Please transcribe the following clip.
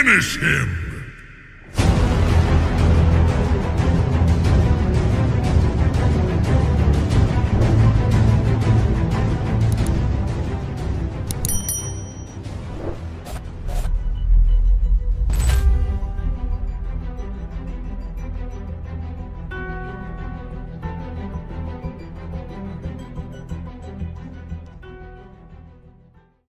Finish him!